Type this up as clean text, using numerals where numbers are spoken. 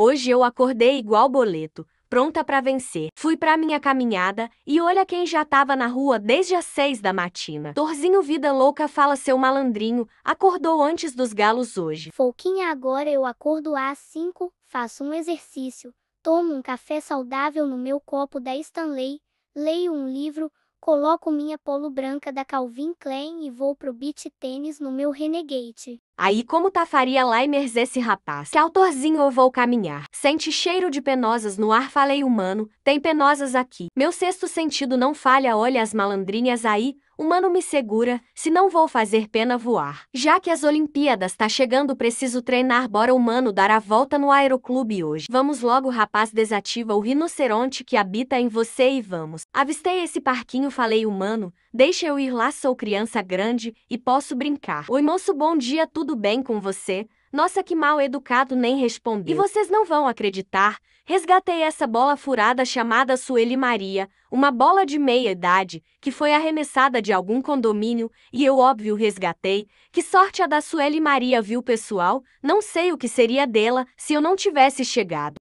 Hoje eu acordei igual boleto, pronta pra vencer. Fui pra minha caminhada e olha quem já tava na rua desde as 6 da matina. Torzinho Vida Louca fala seu malandrinho, acordou antes dos galos hoje. Folquinha, agora eu acordo às 5, faço um exercício, tomo um café saudável no meu copo da Stanley, leio um livro, coloco minha polo branca da Calvin Klein e vou pro beach tênis no meu Renegade. Aí como tá faria Limer's esse rapaz? Que autorzinho eu vou caminhar. Sente cheiro de penosas no ar, falei humano, tem penosas aqui. Meu sexto sentido não falha, olha as malandrinhas aí, humano me segura, se não vou fazer pena voar. Já que as Olimpíadas tá chegando, preciso treinar, bora humano dar a volta no aeroclube hoje. Vamos logo rapaz, desativa o rinoceronte que habita em você e vamos. Avistei esse parquinho, falei humano, deixa eu ir lá, sou criança grande e posso brincar. Oi moço, bom dia, tudo bem com você? Nossa, que mal educado, nem respondeu. E vocês não vão acreditar, resgatei essa bola furada chamada Sueli Maria, uma bola de meia idade, que foi arremessada de algum condomínio, e eu óbvio resgatei. Que sorte a da Sueli Maria, viu pessoal? Não sei o que seria dela se eu não tivesse chegado.